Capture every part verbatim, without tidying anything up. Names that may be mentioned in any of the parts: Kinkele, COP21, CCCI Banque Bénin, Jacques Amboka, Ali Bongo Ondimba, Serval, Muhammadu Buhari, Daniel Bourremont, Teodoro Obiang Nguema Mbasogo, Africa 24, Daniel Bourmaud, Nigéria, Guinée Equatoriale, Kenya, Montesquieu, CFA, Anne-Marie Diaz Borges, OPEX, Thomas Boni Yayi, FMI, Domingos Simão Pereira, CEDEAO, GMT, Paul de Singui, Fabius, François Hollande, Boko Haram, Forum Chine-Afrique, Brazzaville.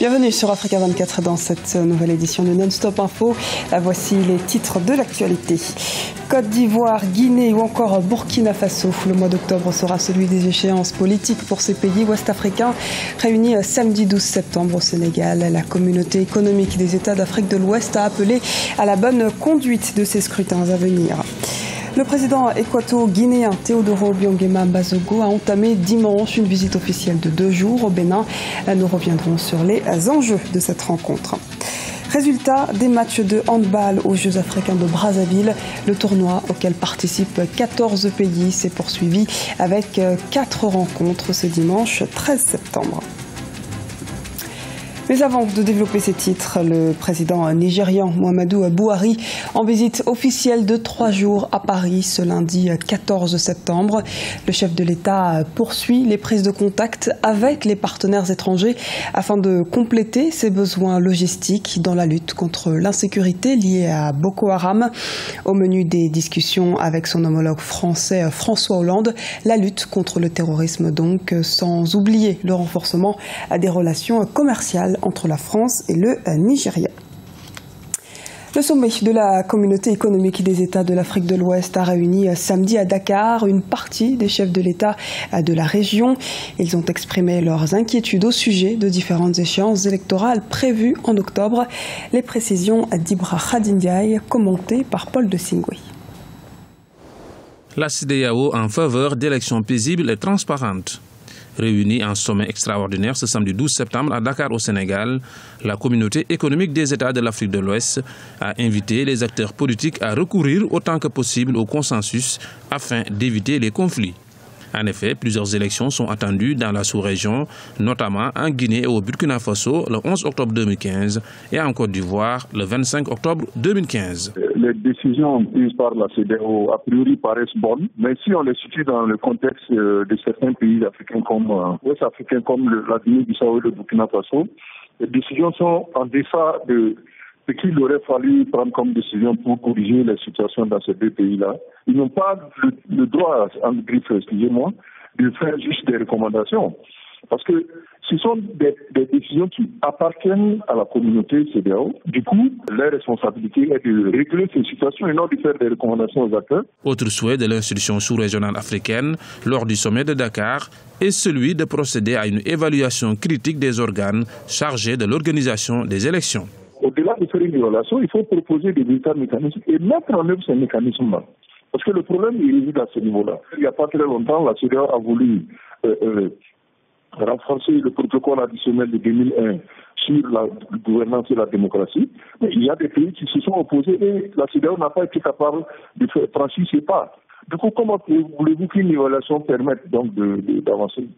Bienvenue sur Africa vingt-quatre dans cette nouvelle édition de Non-Stop Info. Voici les titres de l'actualité. Côte d'Ivoire, Guinée ou encore Burkina Faso. Le mois d'octobre sera celui des échéances politiques pour ces pays ouest-africains. Réunis samedi douze septembre au Sénégal, la communauté économique des États d'Afrique de l'Ouest a appelé à la bonne conduite de ces scrutins à venir. Le président équato-guinéen Teodoro Obiang Nguema Mbasogo a entamé dimanche une visite officielle de deux jours au Bénin. Nous reviendrons sur les enjeux de cette rencontre. Résultat des matchs de handball aux Jeux africains de Brazzaville. Le tournoi auquel participent quatorze pays s'est poursuivi avec quatre rencontres ce dimanche treize septembre. Mais avant de développer ces titres, le président nigérian Muhammadu Buhari en visite officielle de trois jours à Paris ce lundi quatorze septembre. Le chef de l'État poursuit les prises de contact avec les partenaires étrangers afin de compléter ses besoins logistiques dans la lutte contre l'insécurité liée à Boko Haram. Au menu des discussions avec son homologue français François Hollande, la lutte contre le terrorisme donc, sans oublier le renforcement des relations commerciales entre la France et le Nigeria. Le sommet de la communauté économique des États de l'Afrique de l'Ouest a réuni samedi à Dakar une partie des chefs de l'État de la région. Ils ont exprimé leurs inquiétudes au sujet de différentes échéances électorales prévues en octobre. Les précisions d'Ibra Khadindiaï, commentées par Paul de Singui. La CEDEAO en faveur d'élections paisibles et transparentes. Réunie en sommet extraordinaire ce samedi douze septembre à Dakar au Sénégal, la communauté économique des États de l'Afrique de l'Ouest a invité les acteurs politiques à recourir autant que possible au consensus afin d'éviter les conflits. En effet, plusieurs élections sont attendues dans la sous-région, notamment en Guinée et au Burkina Faso le onze octobre deux mille quinze et en Côte d'Ivoire le vingt-cinq octobre deux mille quinze. Les décisions prises par la CEDEAO a priori paraissent bonnes, mais si on les situe dans le contexte de certains pays africains comme euh, ouest-africains comme le, la Guinée-Bissau et le Burkina Faso, les décisions sont en deçà de ce qu'il aurait fallu prendre comme décision pour corriger la situation dans ces deux pays-là. Ils n'ont pas le, le droit, en griffe, excusez-moi, de faire juste des recommandations. Parce que ce sont des, des décisions qui appartiennent à la communauté CEDEAO. Du coup, leur responsabilité est de régler ces situations et non de faire des recommandations aux acteurs. Autre souhait de l'institution sous-régionale africaine lors du sommet de Dakar est celui de procéder à une évaluation critique des organes chargés de l'organisation des élections. Au-delà de faire une évaluation, il faut proposer des véritables mécanismes et mettre en œuvre ces mécanismes-là. Parce que le problème, il réside à ce niveau-là. Il n'y a pas très longtemps, la CEDEAO a voulu Euh, euh, renforcer le protocole additionnel de deux mille un sur la gouvernance et la démocratie. Mais il y a des pays qui se sont opposés et la CEDEAO n'a pas été capable de faire franchir ses pas. Du coup, comment voulez-vous qu'une évaluation permette donc d'avancer?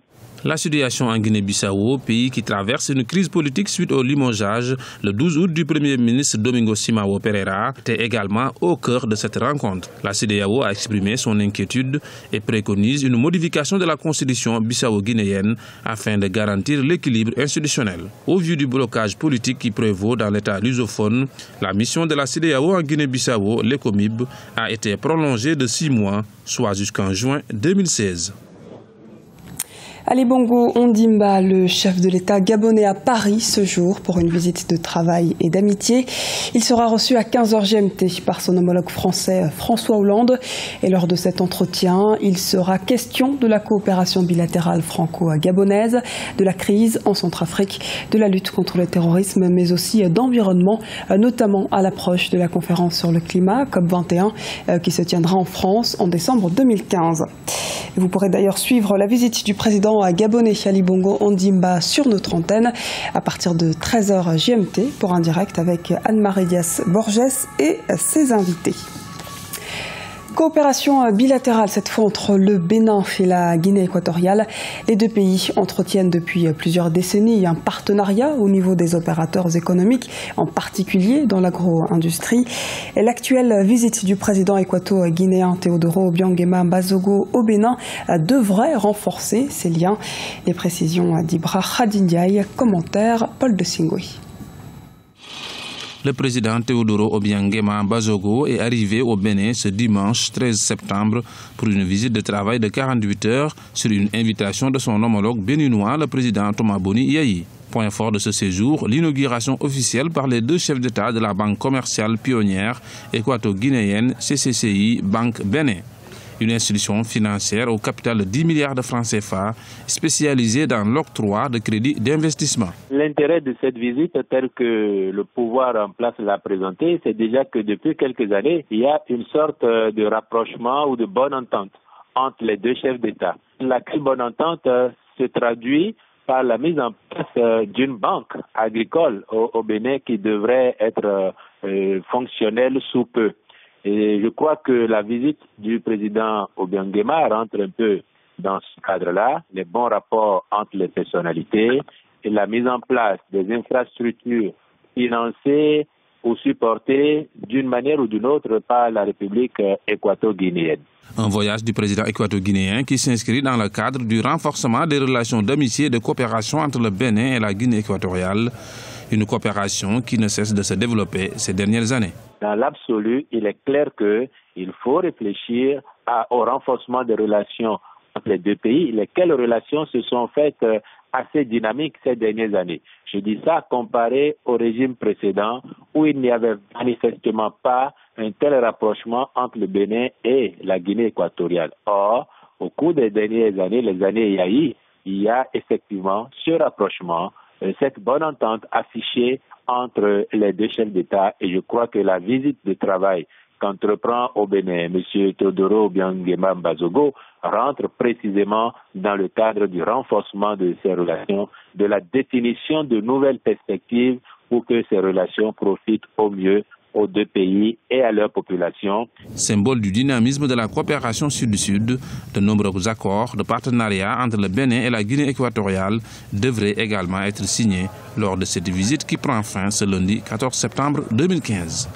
La situation en Guinée-Bissau, pays qui traverse une crise politique suite au limogeage le douze août du Premier ministre Domingos Simão Pereira, était également au cœur de cette rencontre. La CEDEAO a exprimé son inquiétude et préconise une modification de la constitution bissau-guinéenne afin de garantir l'équilibre institutionnel. Au vu du blocage politique qui prévaut dans l'État lusophone, la mission de la CEDEAO en Guinée-Bissau, l'ECOMIB, a été prolongée de six mois, soit jusqu'en juin deux mille seize. Ali Bongo Ondimba, le chef de l'État gabonais à Paris ce jour pour une visite de travail et d'amitié. Il sera reçu à quinze heures G M T par son homologue français François Hollande. Et lors de cet entretien, il sera question de la coopération bilatérale franco-gabonaise, de la crise en Centrafrique, de la lutte contre le terrorisme, mais aussi d'environnement, notamment à l'approche de la conférence sur le climat, COP vingt et un, qui se tiendra en France en décembre deux mille quinze. Vous pourrez d'ailleurs suivre la visite du président à gabonais Ali Bongo Ondimba sur notre antenne à partir de treize heures G M T pour un direct avec Anne-Marie Diaz Borges et ses invités. Coopération bilatérale cette fois entre le Bénin et la Guinée équatoriale. Les deux pays entretiennent depuis plusieurs décennies un partenariat au niveau des opérateurs économiques, en particulier dans l'agro-industrie. Et l'actuelle visite du président équato-guinéen Teodoro Obiang Nguema Mbasogo au Bénin devrait renforcer ces liens. Les précisions d'Ibra Khadindiaï, commentaire Paul de Singui. Le président Teodoro Obiang Nguema Mbasogo est arrivé au Bénin ce dimanche treize septembre pour une visite de travail de quarante-huit heures sur une invitation de son homologue béninois, le président Thomas Boni Yayi. Point fort de ce séjour, l'inauguration officielle par les deux chefs d'État de la Banque commerciale pionnière équato-guinéenne C C C I Banque Bénin. Une institution financière au capital de dix milliards de francs C F A spécialisée dans l'octroi de crédits d'investissement. L'intérêt de cette visite, tel que le pouvoir en place l'a présenté, c'est déjà que depuis quelques années, il y a une sorte de rapprochement ou de bonne entente entre les deux chefs d'État. Laquelle bonne entente se traduit par la mise en place d'une banque agricole au, au Bénin qui devrait être euh, fonctionnelle sous peu. Et je crois que la visite du président Obiang Nguema rentre un peu dans ce cadre-là, les bons rapports entre les personnalités et la mise en place des infrastructures financées ou supportées d'une manière ou d'une autre par la République équato-guinéenne. Un voyage du président équato-guinéen qui s'inscrit dans le cadre du renforcement des relations d'amitié et de coopération entre le Bénin et la Guinée équatoriale, une coopération qui ne cesse de se développer ces dernières années. Dans l'absolu, il est clair qu'il faut réfléchir à, au renforcement des relations entre les deux pays, lesquelles relations se sont faites assez dynamiques ces dernières années. Je dis ça comparé au régime précédent où il n'y avait manifestement pas un tel rapprochement entre le Bénin et la Guinée équatoriale. Or, au cours des dernières années, les années Yayi, il y a effectivement ce rapprochement, cette bonne entente affichée entre les deux chefs d'État, et je crois que la visite de travail qu'entreprend au Bénin M. Teodoro Obiang Nguema Mbasogo rentre précisément dans le cadre du renforcement de ces relations, de la définition de nouvelles perspectives pour que ces relations profitent au mieux aux deux pays et à leur population. Symbole du dynamisme de la coopération sud-sud, de nombreux accords de partenariat entre le Bénin et la Guinée équatoriale devraient également être signés lors de cette visite qui prend fin ce lundi quatorze septembre deux mille quinze.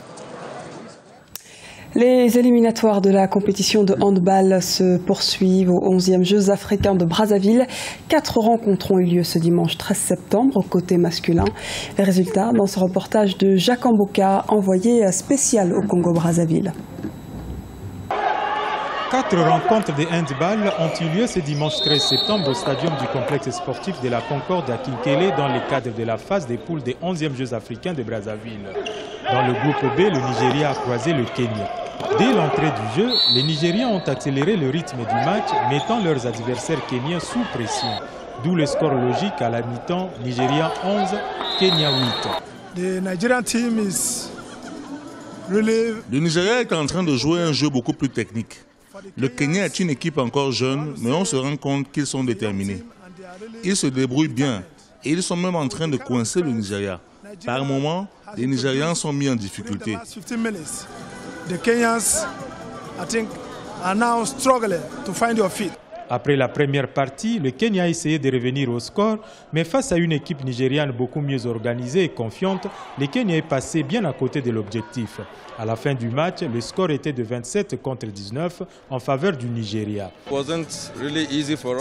Les éliminatoires de la compétition de handball se poursuivent aux onzièmes Jeux africains de Brazzaville. Quatre rencontres ont eu lieu ce dimanche treize septembre, côté masculin. Les résultats dans ce reportage de Jacques Amboka, envoyé spécial au Congo-Brazzaville. Quatre rencontres de handball ont eu lieu ce dimanche treize septembre au stadium du complexe sportif de la Concorde à Kinkele dans le cadre de la phase des poules des onzièmes Jeux africains de Brazzaville. Dans le groupe B, le Nigeria a croisé le Kenya. Dès l'entrée du jeu, les Nigériens ont accéléré le rythme du match, mettant leurs adversaires kenyans sous pression. D'où le score logique à la mi-temps, Nigeria onze, Kenya huit. The Nigerian team is really... Le Nigeria est en train de jouer un jeu beaucoup plus technique. Le Kenya est une équipe encore jeune, mais on se rend compte qu'ils sont déterminés. Ils se débrouillent bien et ils sont même en train de coincer le Nigeria. Par moments, les Nigérians sont mis en difficulté. Après la première partie, le Kenya a essayé de revenir au score, mais face à une équipe nigériane beaucoup mieux organisée et confiante, le Kenya est passé bien à côté de l'objectif. À la fin du match, le score était de vingt-sept contre dix-neuf en faveur du Nigeria.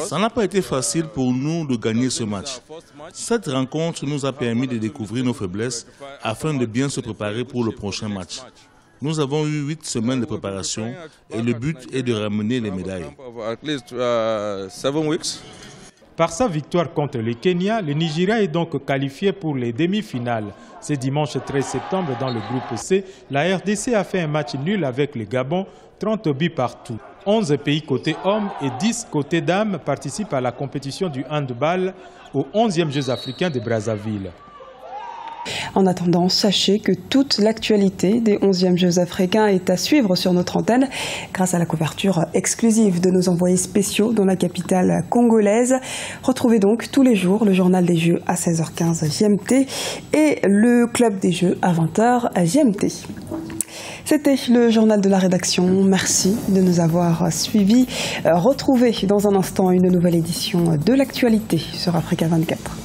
Ça n'a pas été facile pour nous de gagner ce match. Cette rencontre nous a permis de découvrir nos faiblesses afin de bien se préparer pour le prochain match. Nous avons eu huit semaines de préparation et le but est de ramener les médailles. Par sa victoire contre le Kenya, le Nigeria est donc qualifié pour les demi-finales. Ce dimanche treize septembre, dans le groupe C, la R D C a fait un match nul avec le Gabon, trente buts partout. onze pays côté hommes et dix côté dames participent à la compétition du handball aux onzièmes Jeux africains de Brazzaville. En attendant, sachez que toute l'actualité des onzièmes Jeux africains est à suivre sur notre antenne grâce à la couverture exclusive de nos envoyés spéciaux dans la capitale congolaise. Retrouvez donc tous les jours le journal des Jeux à seize heures quinze G M T et le club des Jeux à vingt heures G M T. C'était le journal de la rédaction. Merci de nous avoir suivis. Retrouvez dans un instant une nouvelle édition de l'actualité sur Africa vingt-quatre.